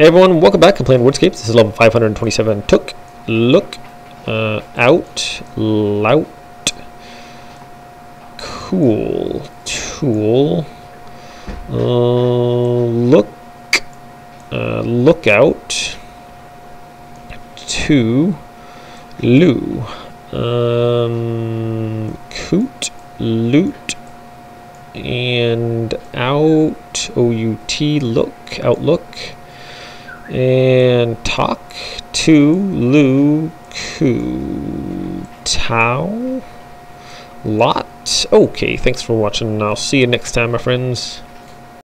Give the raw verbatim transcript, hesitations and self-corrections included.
Hey everyone, welcome back. I'm playing Wordscapes. This is level five hundred twenty-seven. Took, look, uh, out, lout, cool, tool, uh, look, uh, look out, to, loo, um, coot, loot, and out, O U T, look, outlook. And talk to Luku Tau Lot. Okay, thanks for watching. I'll see you next time, my friends.